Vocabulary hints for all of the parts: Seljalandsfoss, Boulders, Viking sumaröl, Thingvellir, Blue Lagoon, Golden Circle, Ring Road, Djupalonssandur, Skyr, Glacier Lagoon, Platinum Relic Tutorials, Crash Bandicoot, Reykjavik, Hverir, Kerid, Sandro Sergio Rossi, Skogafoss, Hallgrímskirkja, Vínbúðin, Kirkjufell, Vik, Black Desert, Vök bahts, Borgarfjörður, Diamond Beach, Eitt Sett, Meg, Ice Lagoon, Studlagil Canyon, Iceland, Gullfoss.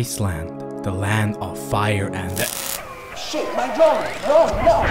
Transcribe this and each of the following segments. Iceland, the land of fire and shit, my drone! No!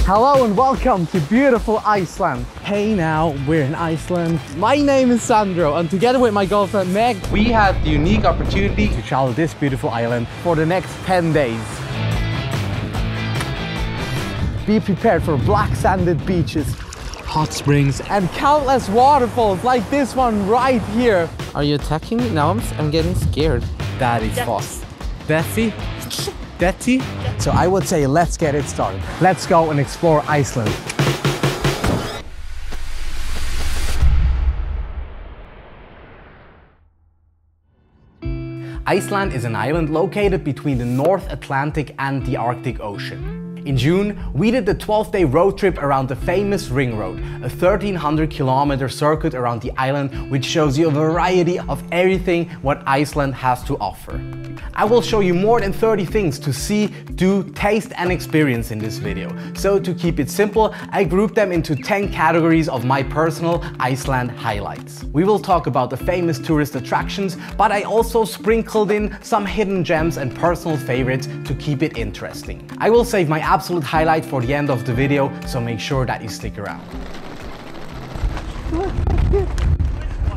Hello and welcome to beautiful Iceland. Hey now, we're in Iceland. My name is Sandro and together with my girlfriend Meg, we had the unique opportunity to travel this beautiful island for the next 10 days. Be prepared for black sanded beaches, hot springs and countless waterfalls like this one right here. Are you attacking me? Now I'm getting scared. That is Foss. Detti? Detti? So I would say let's get it started. Let's go and explore Iceland. Iceland is an island located between the North Atlantic and the Arctic Ocean. In June, we did the 12-day road trip around the famous Ring Road, a 1,300-kilometer circuit around the island which shows you a variety of everything what Iceland has to offer. I will show you more than 30 things to see, do, taste and experience in this video. So to keep it simple, I grouped them into 10 categories of my personal Iceland highlights. We will talk about the famous tourist attractions, but I also sprinkled in some hidden gems and personal favorites to keep it interesting. I will save my absolute highlight for the end of the video, so make sure that you stick around.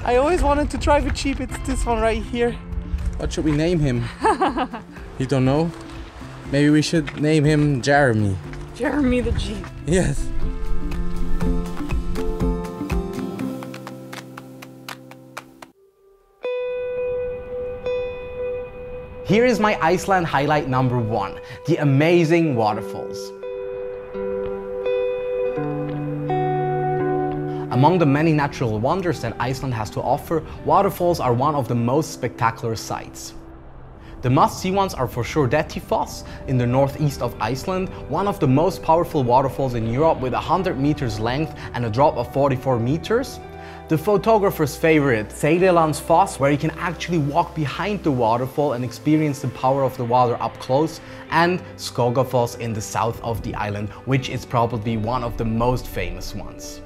I always wanted to try the cheap, it's this one right here. What should we name him? You don't know? Maybe we should name him Jeremy. Jeremy the Jeep. Yes. Here is my Iceland highlight number 1, the amazing waterfalls. Among the many natural wonders that Iceland has to offer, waterfalls are one of the most spectacular sights. The must-see ones are for sure Dettifoss in the northeast of Iceland, one of the most powerful waterfalls in Europe with 100 meters length and a drop of 44 meters. The photographer's favorite, Seljalandsfoss, where you can actually walk behind the waterfall and experience the power of the water up close, and Skogafoss in the south of the island, which is probably one of the most famous ones.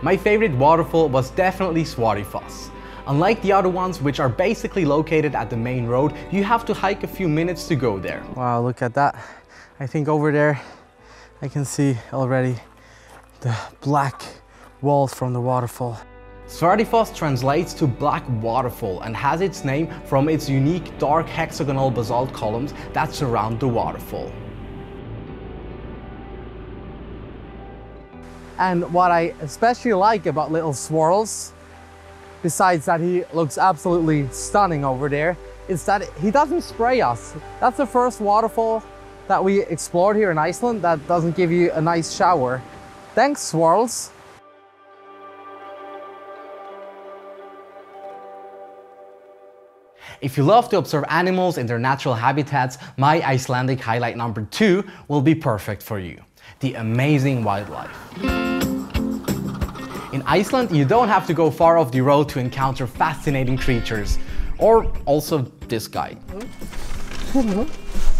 My favorite waterfall was definitely Svartifoss. Unlike the other ones, which are basically located at the main road, you have to hike a few minutes to go there. Wow, look at that. I think over there I can see already the black walls from the waterfall. Svartifoss translates to black waterfall and has its name from its unique dark hexagonal basalt columns that surround the waterfall. And what I especially like about little Swirls, besides that he looks absolutely stunning over there, is that he doesn't spray us. That's the first waterfall that we explored here in Iceland that doesn't give you a nice shower. Thanks, Swirls. If you love to observe animals in their natural habitats, my Icelandic highlight number 2 will be perfect for you. The amazing wildlife. In Iceland, you don't have to go far off the road to encounter fascinating creatures, or also this guy.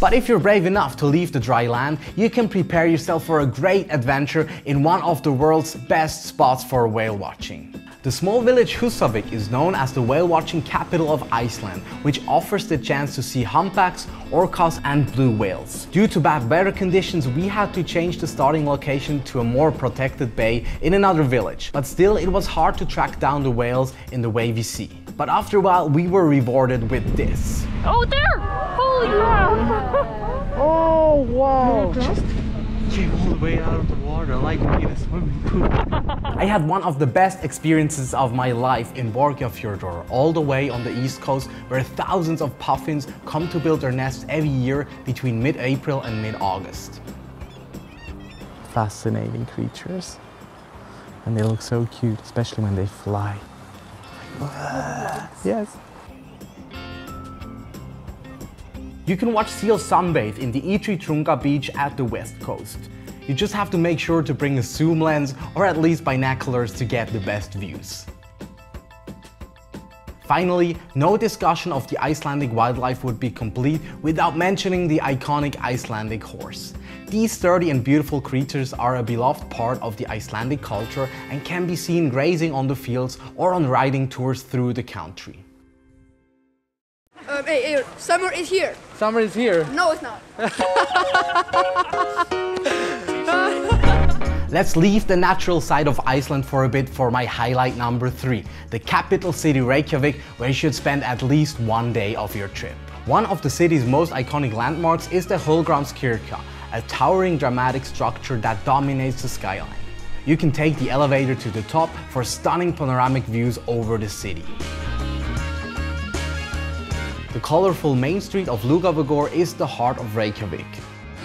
But if you're brave enough to leave the dry land, you can prepare yourself for a great adventure in one of the world's best spots for whale watching. The small village Husavik is known as the whale watching capital of Iceland, which offers the chance to see humpbacks, orcas and blue whales. Due to bad weather conditions, we had to change the starting location to a more protected bay in another village, but still it was hard to track down the whales in the wavy sea. But after a while, we were rewarded with this. Oh, there! Holy wow! Oh, wow! Just came all the way out of the water like we in a swimming pool. I had one of the best experiences of my life in Borgarfjörður, all the way on the east coast, where thousands of puffins come to build their nests every year between mid-April and mid-August. Fascinating creatures. And they look so cute, especially when they fly. Yes. You can watch seals sunbathe in the Ytri Tunga beach at the west coast. You just have to make sure to bring a zoom lens or at least binoculars to get the best views. Finally, no discussion of the Icelandic wildlife would be complete without mentioning the iconic Icelandic horse. These sturdy and beautiful creatures are a beloved part of the Icelandic culture and can be seen grazing on the fields or on riding tours through the country. Summer is here. Summer is here? No, it's not. Let's leave the natural side of Iceland for a bit for my highlight number 3, the capital city Reykjavik, where you should spend at least one day of your trip. One of the city's most iconic landmarks is the Hallgrímskirkja, a towering dramatic structure that dominates the skyline. You can take the elevator to the top for stunning panoramic views over the city. The colorful main street of Laugavegur is the heart of Reykjavik.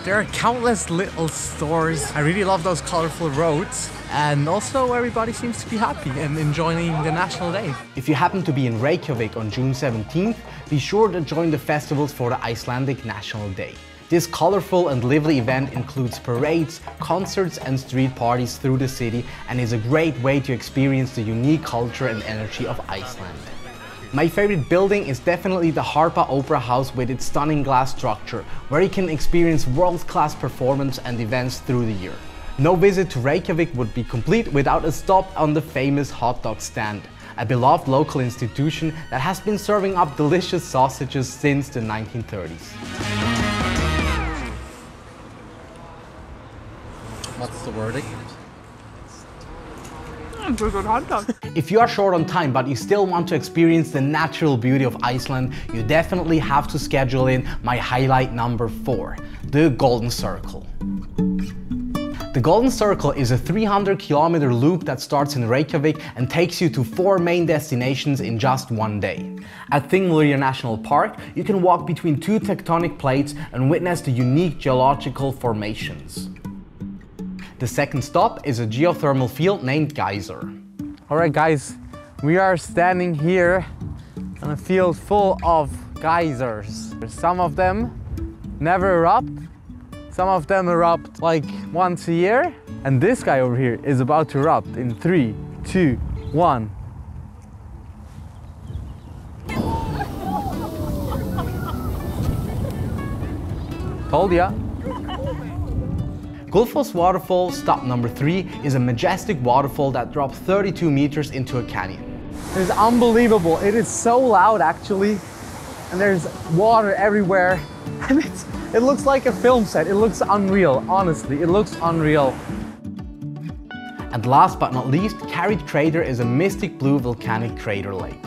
There are countless little stores. I really love those colorful roads, and also everybody seems to be happy and enjoying the National Day. If you happen to be in Reykjavik on June 17th, be sure to join the festivals for the Icelandic National Day. This colorful and lively event includes parades, concerts and street parties through the city, and is a great way to experience the unique culture and energy of Iceland. My favorite building is definitely the Harpa Opera House with its stunning glass structure, where you can experience world-class performance and events through the year. No visit to Reykjavik would be complete without a stop on the famous hot dog stand, a beloved local institution that has been serving up delicious sausages since the 1930s. What's the wording? If you are short on time but you still want to experience the natural beauty of Iceland, you definitely have to schedule in my highlight number 4, the Golden Circle. The Golden Circle is a 300-kilometer loop that starts in Reykjavik and takes you to 4 main destinations in just one day. At Thingvellir National Park, you can walk between 2 tectonic plates and witness the unique geological formations. The second stop is a geothermal field named Geysir. Alright guys, we are standing here on a field full of geysers. Some of them never erupt, some of them erupt like once a year. And this guy over here is about to erupt in 3, 2, 1. Told ya. Gullfoss waterfall, stop number 3, is a majestic waterfall that drops 32 meters into a canyon. It is unbelievable. It is so loud actually, and there's water everywhere, and it looks like a film set. It looks unreal, honestly. It looks unreal. And last but not least, Kerid crater is a mystic blue volcanic crater lake.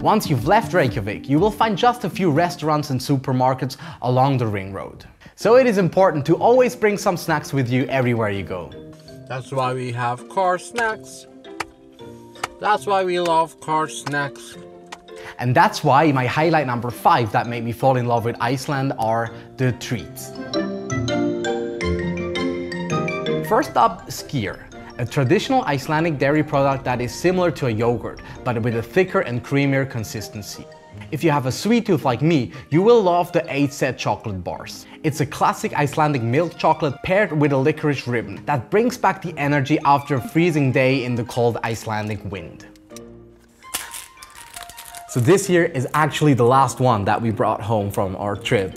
Once you've left Reykjavik, you will find just a few restaurants and supermarkets along the Ring Road. So it is important to always bring some snacks with you everywhere you go. That's why we have car snacks. That's why we love car snacks. And that's why my highlight number 5 that made me fall in love with Iceland are the treats. First up, Skyr, a traditional Icelandic dairy product that is similar to a yogurt, but with a thicker and creamier consistency. If you have a sweet tooth like me, you will love the Eitt Sett chocolate bars. It's a classic Icelandic milk chocolate paired with a licorice ribbon that brings back the energy after a freezing day in the cold Icelandic wind. So this here is actually the last one that we brought home from our trip.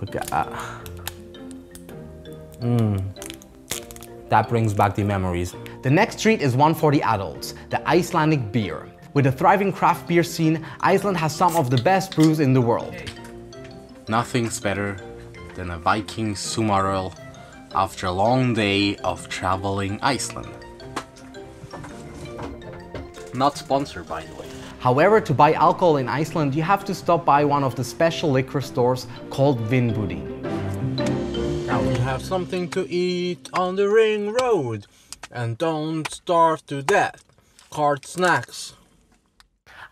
Look at that. That brings back the memories. The next treat is one for the adults, the Icelandic beer. With a thriving craft beer scene, Iceland has some of the best brews in the world. Nothing's better than a Viking sumaröl after a long day of traveling Iceland. Not sponsored, by the way. However, to buy alcohol in Iceland, you have to stop by one of the special liquor stores called Vínbúðin. Now we have something to eat on the Ring Road, and don't starve to death. Cart snacks.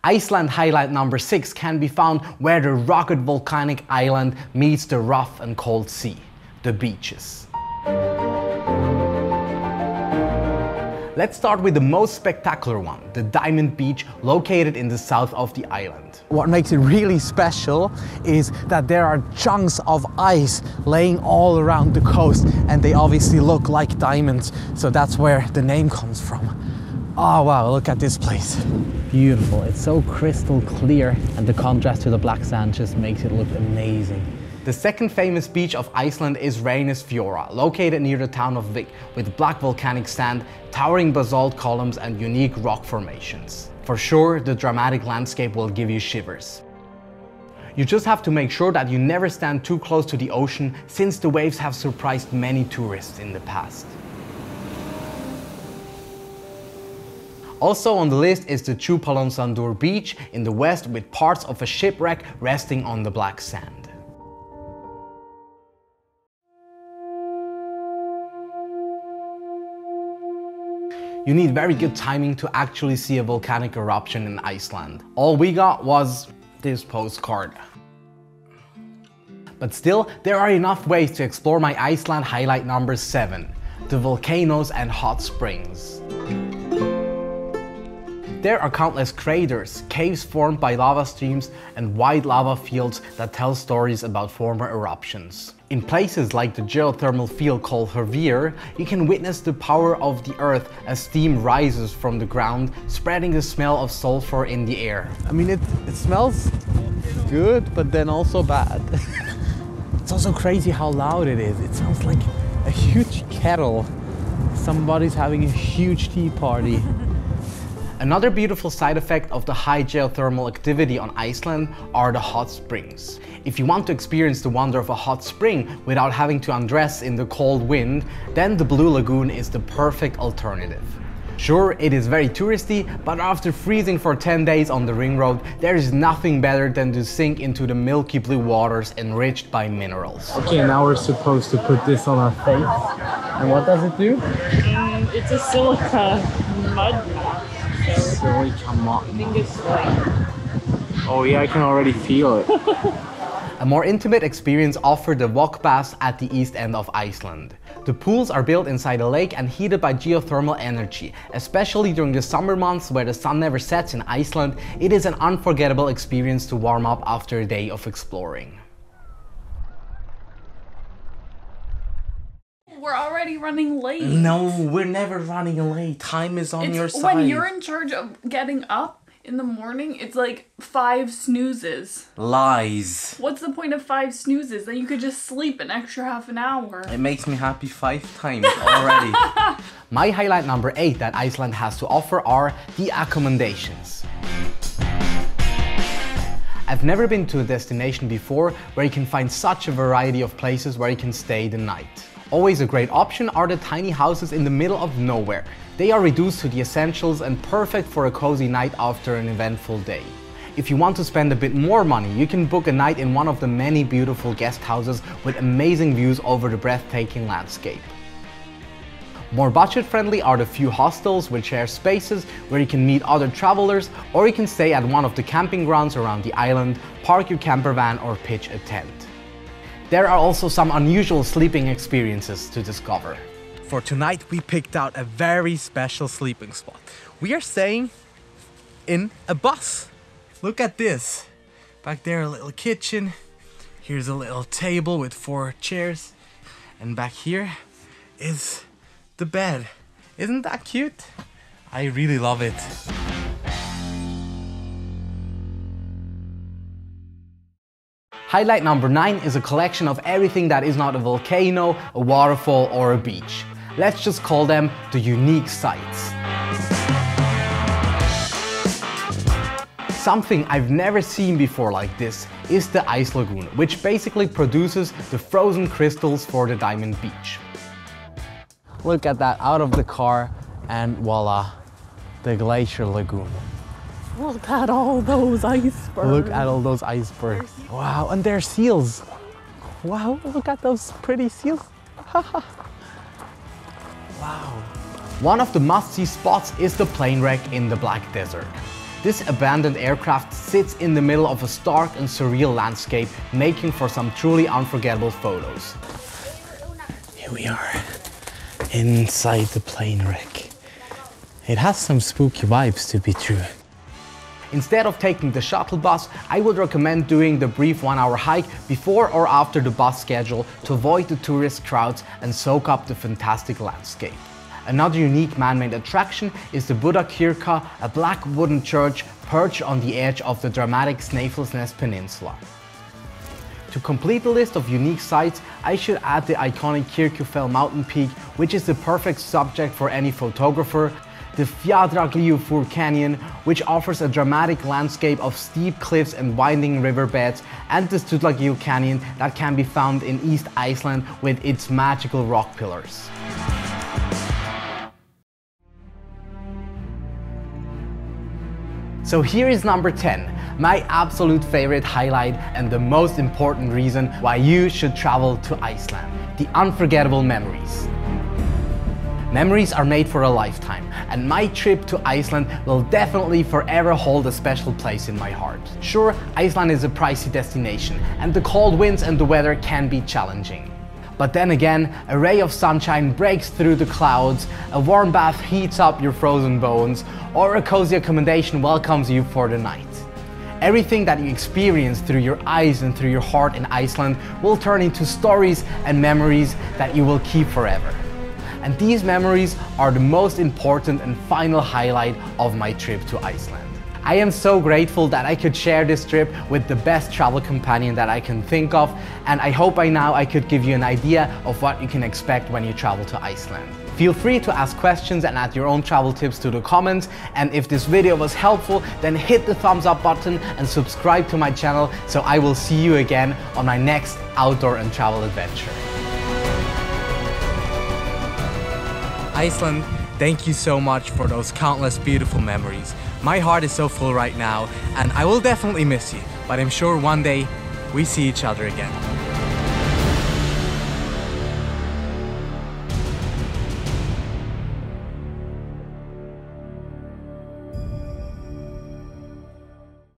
Iceland highlight number 6 can be found where the rugged volcanic island meets the rough and cold sea, the beaches. Let's start with the most spectacular one, the Diamond Beach, located in the south of the island. What makes it really special is that there are chunks of ice laying all around the coast, and they obviously look like diamonds, so that's where the name comes from. Oh wow, look at this place. Beautiful, it's so crystal clear, and the contrast to the black sand just makes it look amazing. The second famous beach of Iceland is Reynisfjara, located near the town of Vik, with black volcanic sand, towering basalt columns and unique rock formations. For sure, the dramatic landscape will give you shivers. You just have to make sure that you never stand too close to the ocean, since the waves have surprised many tourists in the past. Also on the list is the Djupalonssandur beach in the west, with parts of a shipwreck resting on the black sand. You need very good timing to actually see a volcanic eruption in Iceland. All we got was this postcard. But still, there are enough ways to explore my Iceland highlight number 7, the volcanoes and hot springs. There are countless craters, caves formed by lava streams, and wide lava fields that tell stories about former eruptions. In places like the geothermal field called Hverir, you can witness the power of the earth as steam rises from the ground, spreading the smell of sulfur in the air. I mean, it smells good, but then also bad. It's also crazy how loud it is. It sounds like a huge kettle. Somebody's having a huge tea party. Another beautiful side effect of the high geothermal activity on Iceland are the hot springs. If you want to experience the wonder of a hot spring without having to undress in the cold wind, then the Blue Lagoon is the perfect alternative. Sure, it is very touristy, but after freezing for 10 days on the Ring Road, there is nothing better than to sink into the milky blue waters enriched by minerals. Okay, now we're supposed to put this on our face. And what does it do? It's a silica mud. Silly, come on. Oh yeah, I can already feel it. A more intimate experience offered the wok baths at the east end of Iceland. The pools are built inside a lake and heated by geothermal energy. Especially during the summer months, where the sun never sets in Iceland, it is an unforgettable experience to warm up after a day of exploring. We're already running late. No, we're never running late. Time is on your side. When you're in charge of getting up in the morning, it's like 5 snoozes. Lies. What's the point of 5 snoozes? Then you could just sleep an extra half an hour. It makes me happy 5 times already. My highlight number 8 that Iceland has to offer are the accommodations. I've never been to a destination before where you can find such a variety of places where you can stay the night. Always a great option are the tiny houses in the middle of nowhere. They are reduced to the essentials and perfect for a cozy night after an eventful day. If you want to spend a bit more money, you can book a night in one of the many beautiful guest houses with amazing views over the breathtaking landscape. More budget-friendly are the few hostels with shared spaces where you can meet other travelers, or you can stay at one of the camping grounds around the island, park your camper van or pitch a tent. There are also some unusual sleeping experiences to discover. For tonight, we picked out a very special sleeping spot. We are staying in a bus. Look at this. Back there, a little kitchen. Here's a little table with 4 chairs. And back here is the bed. Isn't that cute? I really love it. Highlight number 9 is a collection of everything that is not a volcano, a waterfall or a beach. Let's just call them the unique sights. Something I've never seen before like this is the Ice Lagoon, which basically produces the frozen crystals for the Diamond Beach. Look at that, out of the car and voila, the Glacier Lagoon. Look at all those icebergs. Look at all those icebergs. Wow, and they're seals. Wow, look at those pretty seals. Wow. One of the must-see spots is the plane wreck in the Black Desert. This abandoned aircraft sits in the middle of a stark and surreal landscape, making for some truly unforgettable photos. Here we are, inside the plane wreck. It has some spooky vibes, to be true. Instead of taking the shuttle bus, I would recommend doing the brief 1-hour hike before or after the bus schedule to avoid the tourist crowds and soak up the fantastic landscape. Another unique man-made attraction is the Budakirkja, a black wooden church perched on the edge of the dramatic Snaefellsnes peninsula. To complete the list of unique sites, I should add the iconic Kirkjufell mountain peak, which is the perfect subject for any photographer, the Fjadragliufur Canyon, which offers a dramatic landscape of steep cliffs and winding riverbeds, and the Sturlagil Canyon that can be found in East Iceland with its magical rock pillars. So here is number 10, my absolute favorite highlight and the most important reason why you should travel to Iceland, the unforgettable memories. Memories are made for a lifetime, and my trip to Iceland will definitely forever hold a special place in my heart. Sure, Iceland is a pricey destination, and the cold winds and the weather can be challenging. But then again, a ray of sunshine breaks through the clouds, a warm bath heats up your frozen bones, or a cozy accommodation welcomes you for the night. Everything that you experience through your eyes and through your heart in Iceland will turn into stories and memories that you will keep forever. And these memories are the most important and final highlight of my trip to Iceland. I am so grateful that I could share this trip with the best travel companion that I can think of, and I hope by now I could give you an idea of what you can expect when you travel to Iceland. Feel free to ask questions and add your own travel tips to the comments, and if this video was helpful, then hit the thumbs up button and subscribe to my channel, so I will see you again on my next outdoor and travel adventure. Iceland, thank you so much for those countless beautiful memories. My heart is so full right now, and I will definitely miss you, but I'm sure one day we see each other again.